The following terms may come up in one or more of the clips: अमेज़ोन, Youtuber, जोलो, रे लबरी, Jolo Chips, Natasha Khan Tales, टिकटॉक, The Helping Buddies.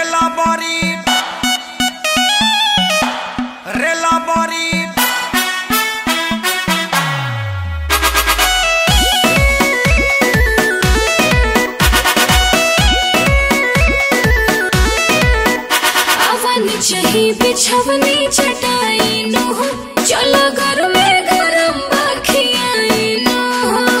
रे लबरी अवन चही बिछवनी चटाई न हो चलो घर में गरम बखियाई न हो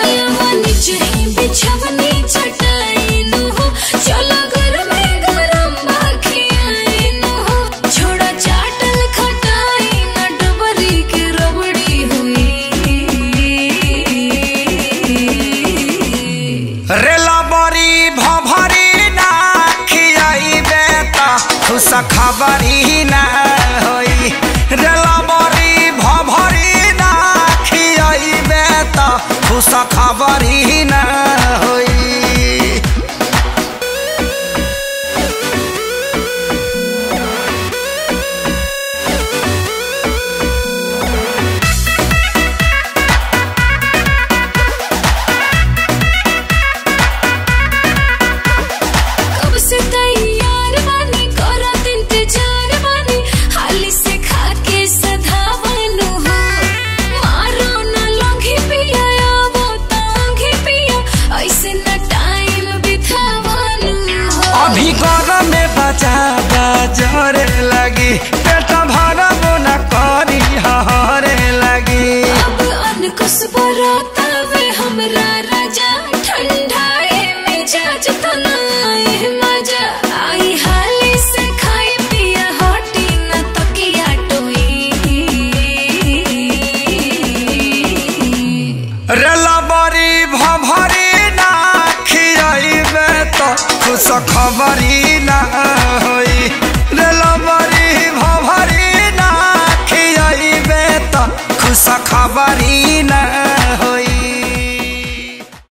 अवन चही बिछवनी चटाई न हो चलो घर में गरम बखियाई न हो छोड़ा चाटल खटाई न डबरी के रबड़ी हुई रे लबरी खबरी ना होई रे लबरी भभरी ना खियाइबे त खुश खबरी ना होई कब से तैयार बनी हमरा राजा ठंडाए मिजाज तो नाए मजा आई हाली से खाई पिया होटी न तकिया टोई रे लबरी भभरी ना खियाइबे त खुश खबरी ना होई रे लबरी भभरी ना खियाइबे त खुश खबरी ना।